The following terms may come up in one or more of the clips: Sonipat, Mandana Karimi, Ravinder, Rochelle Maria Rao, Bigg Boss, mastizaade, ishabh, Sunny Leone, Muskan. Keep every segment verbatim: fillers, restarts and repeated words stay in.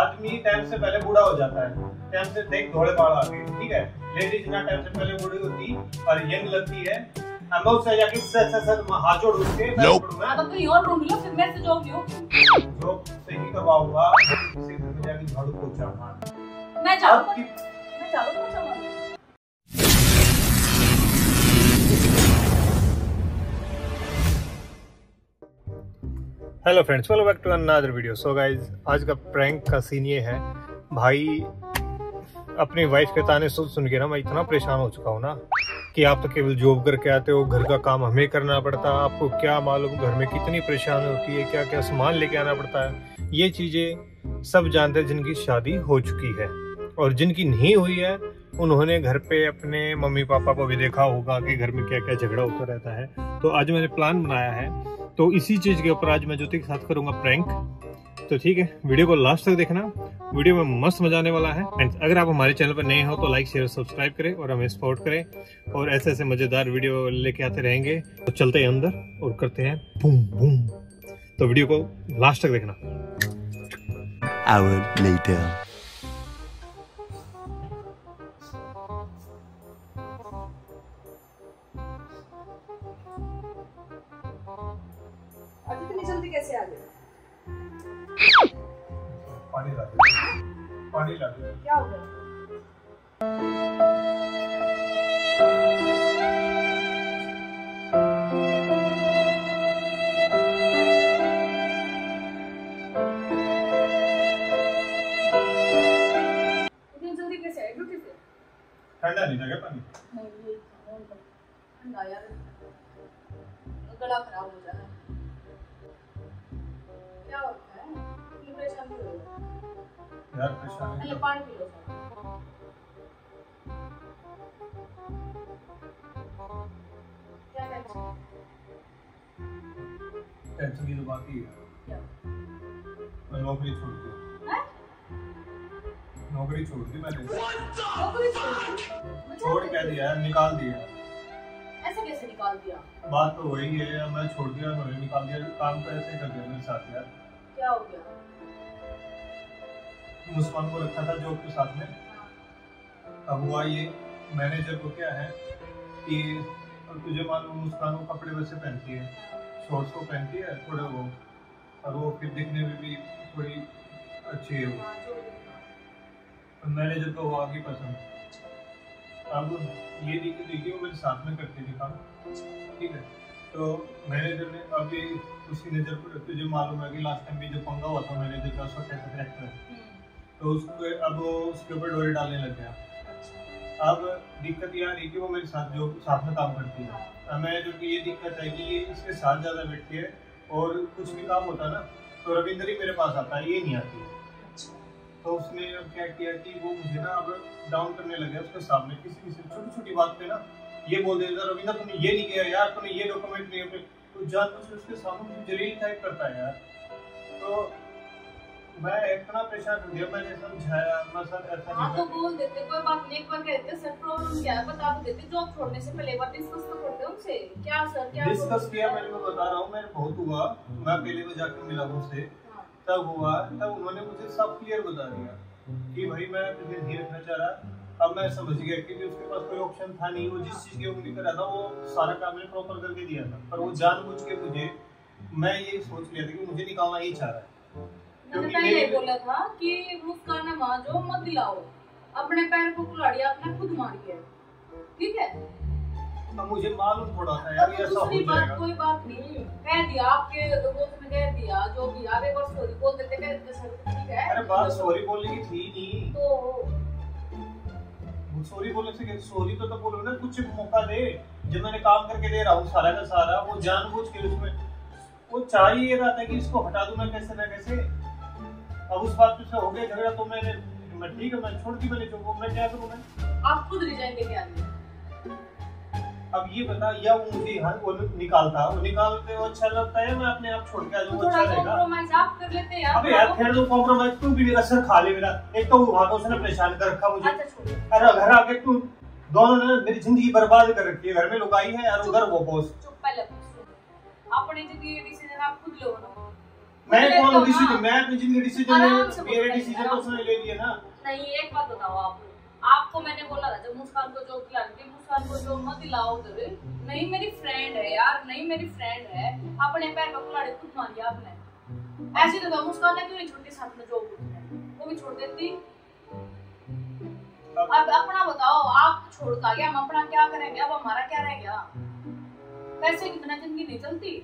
आदमी टाइम से पहले बूढ़ा हो जाता है, टाइम से देख थोड़े बाढ़ आते हैं, ठीक है। लेडीज ना टाइम से पहले बूढ़ी होती और यंग लगती है। अंदर से जाके सर सर हाथ जोड़ उठ के मैं तो कोई और ढूंढ लो, फिर मैं से जॉब लूं। जॉब से ही करवाऊंगा, इसी घर में जाके झाड़ू पोछा मार। मैं झाड़ू मैं झाड़ू पोछा मार। Hello friends, welcome back to another video. So guys, आज का प्रैंक का सीन ये है, भाई अपनी वाइफ के ताने सुन सुन के ना मैं इतना परेशान हो चुका हूँ ना कि आप तो केवल जॉब करके आते हो, घर का काम हमें करना पड़ता है। आपको क्या मालूम घर में कितनी परेशानी होती है, क्या क्या सामान लेके आना पड़ता है। ये चीज़ें सब जानते हैं जिनकी शादी हो चुकी है, और जिनकी नहीं हुई है उन्होंने घर पे अपने मम्मी पापा को भी देखा होगा कि घर में क्या क्या झगड़ा होता रहता है। तो आज मैंने प्लान बनाया है, तो इसी चीज़ के ऊपर आज मैं ज्योति के साथ करूंगा प्रैंक। तो ठीक है, वीडियो को लास्ट तक देखना, वीडियो में मस्त मजा आने वाला है। फ्रेंड्स, अगर आप हमारे चैनल पर नए हो तो लाइक शेयर सब्सक्राइब करें और हमें सपोर्ट करें, और ऐसे ऐसे मज़ेदार वीडियो लेके आते रहेंगे। तो चलते हैं अंदर और करते हैं बूम बूम। तो वीडियो को लास्ट तक देखना। Hour later. जल्दी कैसे आ गए? पानी ला दो, पानी ला दो। क्या हो गया? इतनी जल्दी कैसे आए? ड्यूटी से? ठंडा नहीं लगा पानी? नहीं, ठंडा यार, गला खराब हो जाना। क्या होता है? परेशान क्यों हो यार? परेशान है, पानी पी लो। क्या टेंशन? टेंशन की तो बात ही है। क्या? मैं नौकरी छोड़ दी। हैं? नौकरी छोड़ दी मैंने। नौकरी छोड़ छोड़ क्या दिया यार? निकाल दिया। ऐसे कैसे निकाल दिया? बात तो वही है, मैं छोड़ दिया, मैंने निकाल दिया। काम तो ऐसे कर दिया मेरे साथ यार। क्या हो गया? मुस्कान को रखा था जॉब के साथ में। अब हुआ ये, मैनेजर को क्या है कि तुझे मालूम मुस्कान को कपड़े वैसे पहनती है, शॉर्ट्स को पहनती है थोड़े वो, और वो फिर दिखने में भी थोड़ी अच्छी है वो। मैनेजर को वो आगे पसंद। अब ये देखिए देखिए वो मेरे साथ में करती थी काम, ठीक है। तो मैनेजर ने अभी उसकी नज़र पर, तुझे मालूम है कि लास्ट टाइम भी जो पंगा हुआ था मैनेजर का, उसका कैसा करेक्टर है, तो उसको अब वो उसके ऊपर डोरी डालने लग गया। अब दिक्कत ये आ रही कि वो मेरे साथ जो साथ में काम करती है, अब मैनेजर की ये दिक्कत है कि ये इसके साथ ज़्यादा बैठती है, और कुछ भी काम होता ना तो रविंदर ही मेरे पास आता है, ये नहीं आती है। तो उसने अब क्या किया कि वो मुझे ना अब डाउन करने लगे उसके सामने, किसी किसी छोटी छोटी बात पे ना ये बोल देता, रविंदर तुमने ये नहीं किया यार, तुमने ये डॉक्यूमेंट नहीं अपने, तो जानबूझ उसके सामने मुझे जलील टाइप करता है यार। तो मैं इतना परेशान हो गया, मैंने समझाया मैं सर ऐसा नहीं। तो बोल देते, कोई बात नहीं, एक बार कहते सर प्रॉब्लम क्या है बता तो देते, जॉब छोड़ने से पहले बात डिस्कस तो करते उनसे। क्या सर क्या डिस्कस किया? मैंने मैं बता रहा हूं, मैंने बहुत हुआ, मैं पहले में जाकर मिला उनसे, तब हुआ तब उन्होंने मुझे सब क्लियर बता दिया कि भाई मैं तुझे नहीं रखना चाह रहा। अब मैं समझ गया कि उसके पास कोई ऑप्शन था नहीं, वो जिस चीज़ की उम्मीद कर रहा था वो सारा काम ने प्रॉपर करके दिया था, पर वो जानबूझ के मुझे, मैं ये सोच लिया था कि मुझे निकालना ही चाह रहा है। मैंने पहले बोला था कि मुस्कान मां जो मत दिलाओ, अपने पैर को कुल्हाड़ी आपने खुद मारी है, ठीक है। अब मुझे मालूम थोड़ा था यार ये सब कोई बात कोई बात नहीं कह दिया, आपके दोस्त ने कह दिया जो भी, आप एक बार सॉरी बोल देते कहते सर ठीक है। अरे बात सॉरी बोलने की थी नहीं, तो सॉरी बोलने से सॉरी तो तो बोलो ना, कुछ मौका दे। जब मैंने काम करके दे रहा हूं सारा का सारा, वो जानबूझ के उसमें वो चाहिए रहा था कि इसको हटा दूं मैं कैसे ना कैसे। अब उस बात पे से हो गया झगड़ा, तो मैंने मैं ठीक है मैं छोड़ दी, मैंने जो वो मैं क्या करूं मैं? आप खुद रिजाइन लेके आ गए। अब ये बता, या वो मुझे यहाँ वो निकालता, वो निकालते वो अच्छा लगता है, मैं अपने आप छोड़ के आ जाऊँ अच्छा रहेगा। कॉम्प्रोमाइज आप कर लेते हैं। अबे यार खेल दो कॉम्प्रोमाइज, तू भी मेरा सर खा ले मेरा। एक तो वहाँ तो उसने परेशान कर रखा मुझे, अरे घर आके तू दोनों ने मेरी जिंदगी बर्बाद कर रखी है। घर में लुकाई है यार उधर वो बॉस। चुप पहले, अपने जो ये डिसीजन आप खुद लो ना। मैं कौन हूँ डिसीजन, मैं अपनी जिंदगी डिसीजन, मेरे डिसीजन तो उसने ले लिए ना। नहीं एक बात बताओ आप, आपको मैंने बोला था जब मुस्कान को जो खिलाती, मुस्कान को जो मत दिलाओ उधर, नहीं मेरी फ्रेंड है यार, नहीं मेरी फ्रेंड है, अपने पैर पर खिलाड़ी खुद मार लिया आपने। ऐसे तो था मुस्कान ने क्यों नहीं छोड़ती साथ में जॉब, वो भी छोड़ देती। अब अपना बताओ, आप छोड़ का गया, हम अपना क्या करेंगे, अब हमारा क्या रह गया। पैसे की बिना जिंदगी नहीं चलती,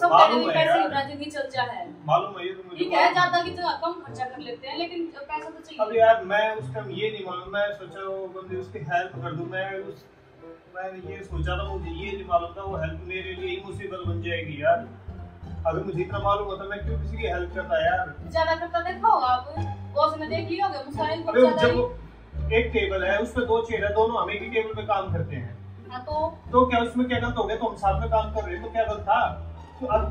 सब पैसे चल है। मालूम है ये तो मुझे ठीक है, ज्यादा की जगह कम खर्चा कर लेते हैं, लेकिन पैसा तो चाहिए। अब यार मैं उस टाइम ये नहीं मालूम, मैं सोचा वो बंदे उसकी हेल्प कर दूं, मैं उस मैंने ये सोचा था, मुझे ये नहीं मालूम था वो हेल्प मेरे लिए इमोशनल बन जाएगी यार। अगर मुझे इतना मालूम होता मैं क्यों किसी की हेल्प करता यार। ज्यादा करता देखा होगा आप, बॉस में देख लिया होगा मुसाहिब को ज्यादा। जब एक टेबल है उस पे दो चेयर है, दोनों हमें की टेबल पे काम करते हैं। हां तो तो क्या उसमें क्या गलत हो गया, तो हम साथ में काम कर रहे हैं तो क्या गलत था। अब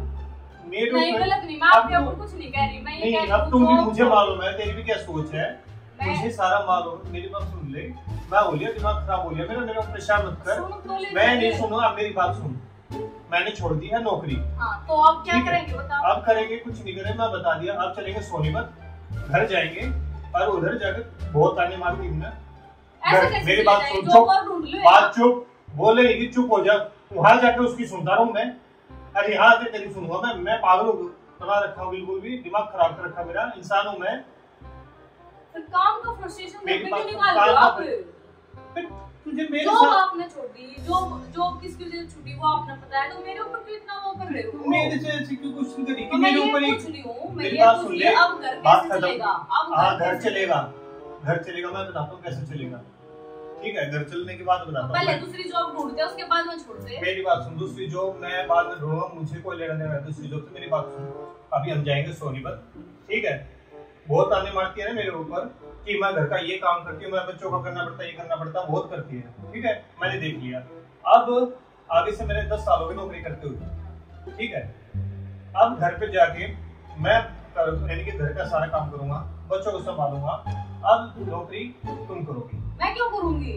मेरे नहीं गलत नहीं, मैं आपके ऊपर कुछ नहीं कह रही, मैं ये कह रही हूं अब तुम भी मुझे मालूम है, तेरी भी क्या सोच है मुझे सारा मालूम। मेरी बात सुन ले, मैं बोलिया दिमाग खराब हो गया मेरा, मेरे को परेशान मत कर, मैं नहीं सुनूंगा। आप मेरी बात सुन, मैंने छोड़ दी है नौकरी। हां तो अब क्या करेंगे बताओ। अब करेंगे कुछ नहीं करेंगे, मैं बता दिया। आप चलेंगे सोनीपत, घर जाएंगे और उधर जाकर बहुत ताने मारती है। मेरी बात सुन, चुप बात चुप बोले कि चुप हो जा, वहां जाकर उसकी सुनता रहूं मैं। अरे यहाँ से तेरी सुनूंगा मैं, मैं पागल हो बना रखा हूँ, बिल्कुल भी दिमाग खराब कर रखा मेरा, इंसान हूँ मैं। फिर काम का फ्रस्ट्रेशन मेरे पे निकाल रहे हो आप। फिर तुझे मेरे साथ जो आपने छोड़ दी, जो जो किसकी वजह से छुट्टी वो आपने पता है, तो मेरे ऊपर क्यों इतना वो कर रहे हो। मेरे से ऐसी क्यों कुछ नहीं करी, मेरे ऊपर ही कुछ नहीं हो। मेरी बात सुन ले, अब घर कैसे चलेगा। हां घर चलेगा, घर चलेगा, मैं बताता हूँ कैसे चलेगा। ठीक है घर चलने के बाद बताता हूं, पहले दूसरी जॉब ढूंढते हैं उसके बाद में छोड़ते हैं। मेरी बात सुन, दूसरी जॉब मैं बाद में ढूंढूंगा, मुझे कोई लेना देना है दूसरी जॉब से। मेरी बात सुन, अभी हम जाएंगे सोनीपत, ठीक है। बहुत ताने मारती है ना मेरे ऊपर कि मैं घर का ये काम करती हूँ, मैं बच्चों का करना पड़ता ये करना पड़ता, बहुत करती है ठीक है, मैंने देख लिया। अब आगे से मैंने दस सालों की नौकरी करते हुए, ठीक है। अब घर पे जाके मैं यानी कि घर का सारा काम करूंगा, बच्चों को संभालूंगा। अब नौकरी तुम करोगी, मैं क्यों करूंगी।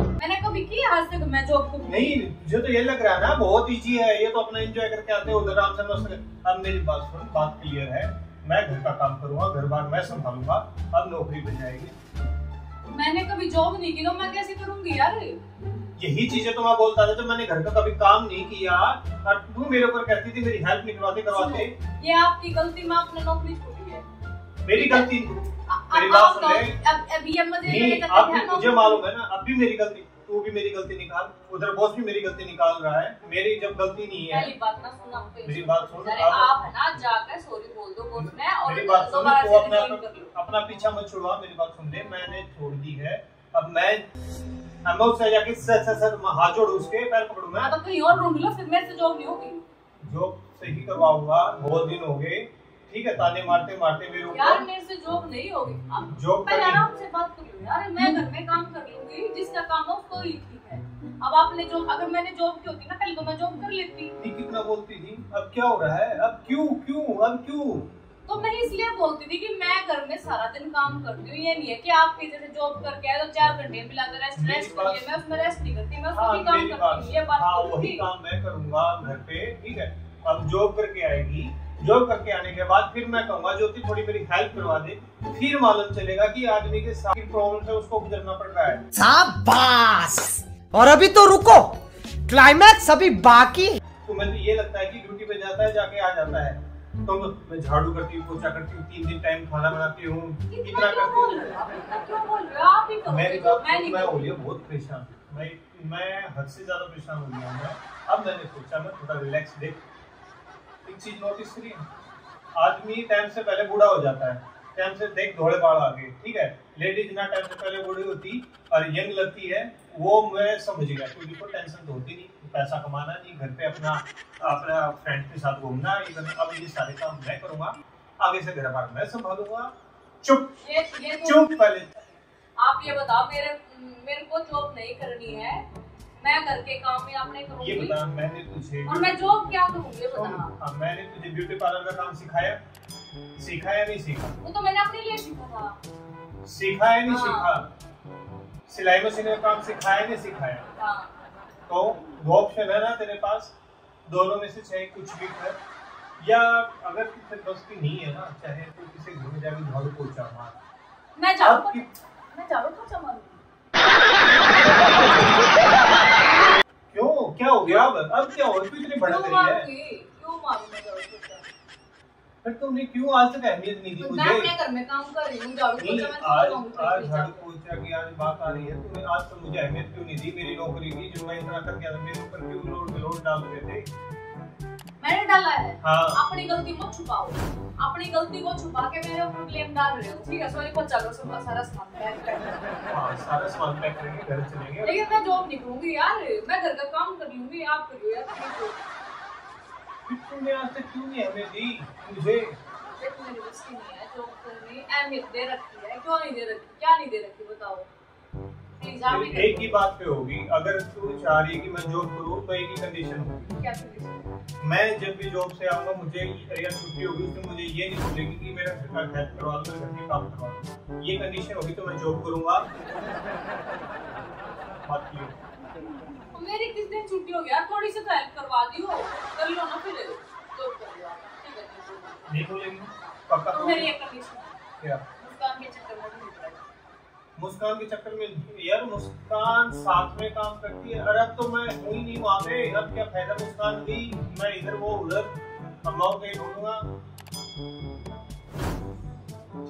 मैंने कभी की आज तक मैं जॉब को नहीं। मुझे तो ये लग रहा है ना बहुत इजी है, ये तो अपना एंजॉय करके आते हो उधर आराम से मस्त। अब मेरी बात सुन, बात क्लियर है, मैं घर का काम करूंगा, घर बार मैं संभालूंगा, अब नौकरी बन जाएगी। मैंने कभी जॉब नहीं की तो मैं कैसे करूंगी यार। यही चीजें तो मैं बोलता था, तो मैंने घर का कभी काम नहीं किया और तू मेरे ऊपर कहती थी मेरी हेल्प निकलवाते करवाते। ये आपकी गलती में आपने नौकरी छोड़ी है। मेरी गलती, मेरी बात सुन ले। अब अभी अब मुझे अब मुझे मालूम है ना, अब भी मेरी गलती, तू भी मेरी गलती निकाल, उधर बॉस भी मेरी गलती निकाल रहा है, मेरी जब गलती नहीं है। पहली बात ना सुना, मेरी बात सुन, आप है ना जाकर सॉरी बोल दो बॉस में, और मेरी बात सुन, तू अपना अपना पीछा मत छुड़वा। मेरी बात सुन ले, मैंने छोड़ दी है, अब मैं अब मैं उससे जाके सर सर सर हाथ जोड़ उसके पैर पकड़ू मैं। तो कहीं और ढूंढ लो, फिर मेरे से जॉब नहीं होगी। जॉब सही करवाऊंगा, बहुत दिन हो गए ठीक है, ताने मारते मारते मेरे ऊपर। यार मेरे से जॉब नहीं होगी, अब जॉब मैं आराम से बात कर लूं यार, मैं घर में काम कर लूंगी, जिसका काम हो उसको ही ठीक है। अब आपने जॉब, अगर मैंने जॉब की होती ना पहले तो मैं जॉब कर लेती। ठीक कितना बोलती थी, अब क्या हो रहा है, अब क्यों क्यों अब क्यों। तो मैं इसलिए बोलती थी कि मैं घर में सारा दिन काम करती हूँ, ये नहीं है कि आप जैसे जॉब करके आए तो चार घंटे में लाकर रेस्ट रेस्ट करके, मैं उसमें रेस्ट नहीं करती, मैं उसमें काम करती हूँ। ये बात हां वही काम मैं करूंगा घर पे, ठीक है। अब जॉब करके आएगी, जॉब करके आने के बाद फिर मैं कहूंगा ज्योति थोड़ी मेरी हेल्प करवा दे, फिर मालूम चलेगा कि आदमी के साथ प्रॉब्लम से उसको गुजरना पड़ रहा है। शाबाश, और अभी तो रुको, क्लाइमैक्स अभी बाकी। तुम्हें तो ये लगता है कि ड्यूटी पे जाता है जाके आ जाता है, तो मैं झाड़ू करती हूँ, पोछा करती हूँ, तीन दिन टाइम खाना बनाती हूँ, इतना करती हूँ। मेरी बात मैं बोलिए बहुत परेशान हूँ, मैं मैं हद से ज्यादा परेशान हो गया हूँ। अब मैंने सोचा मैं थोड़ा रिलैक्स दे। एक चीज नोटिस करिए, आदमी टाइम से पहले बूढ़ा हो जाता है, टाइम से देख धोड़े बाढ़ आ गए, ठीक है। लेडीज ना टाइम से पहले बूढ़ी होती और यंग लगती है, वो मैं समझ गया, क्योंकि कोई टेंशन तो होती नहीं, पैसा कमाना नहीं, घर पे अपना अपना फ्रेंड के साथ घूमना, अब ये सारे काम मैं करूंगा, आगे से घर बार मैं संभालूंगा। चुप ये, ये चुप पहले आप ये बताओ, मेरे मेरे को जॉब नहीं करनी है, मैं घर के काम भी आपने करूंगी। ये बता मैंने तुझे, और मैं जॉब क्या करूंगी ये बता। हां मैंने तुझे ब्यूटी पार्लर का काम सिखाया, सिखाया नहीं सीखा, वो तो मैंने अपने लिए सीखा था। सिखाया नहीं सीखा, सिलाई मशीन का काम सिखाया नहीं सिखाया। हां तो दो ऑप्शन है ना तेरे पास, दोनों में से चाहे कुछ भी कर, या अगर किसी बस की नहीं है ना, चाहे तो किसी घर में जाकर झाड़ू पोछा मार। मैं झाड़ू पोछा मैं झाड़ू पोछा मारूंगी। क्यों, क्या हो गया? अब अब क्या और भी इतनी भड़क रही है? क्यों मारूं मैं झाड़ू पोछा? पर तुमने क्यों आज तक अहमियत नहीं दी मुझे? मैं अपने घर में काम कर रही हूं, झाड़ू पोछा मैं आज आज झाड़ू पोछा की आज बात आ रही है। तुमने आज तक मुझे अहमियत क्यों नहीं दी? मेरी नौकरी की जो मैं इतना करके आया, मेरे ऊपर क्यों लोड लोड डाल रहे थे? मैंने डाला है। हाँ। अपनी गलती मत छुपाओ, अपनी गलती को छुपा के मेरे ऊपर ब्लेम डाल रहे हो। ठीक है, सॉरी को चलो, सुबह सारा सामान पैक करके हां सारा सामान पैक करके घर चलेंगे। लेकिन मैं जॉब नहीं करूंगी यार, मैं घर का काम कर लूंगी, आप करियो यार। तुमने आज तक क्यों नहीं हमें दी? मुझे तक मेरी बस की नहीं है, जॉब करनी अहमियत दे रखी है। क्यों नहीं दे रखी? क्या नहीं दे रखी बताओ? एक ही बात पे होगी, अगर तू चाह रही है कि मैं जॉब करूँ तो एक ही कंडीशन होगी। क्या कंडीशन? मैं जब भी जॉब से आऊँगा मुझे या छुट्टी होगी उसमें मुझे ये नहीं बोलेगी कि मेरा घर का खर्च करवा दो, घर के काम करवा दो। ये कंडीशन होगी तो मैं जॉब करूँगा। बात क्यों? मेरी किस दिन छुट्टी होगी यार, थोड़ी सी हेल्प करवा दियो, कर लो ना, फिर जॉब कर लो। ठीक है, नहीं बोलेगी पक्का? मेरी एक कंडीशन। क्या? मुस्कान के चक्कर में नहीं पड़ेगा। मुस्कान के चक्कर में यार, मुस्कान साथ में काम करती है। अरे अब तो मैं हूँ ही नहीं वहाँ पे, अब क्या फायदा मुस्कान की? मैं इधर वो उधर अम्मा को कहीं ढूंढूंगा।